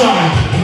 shot.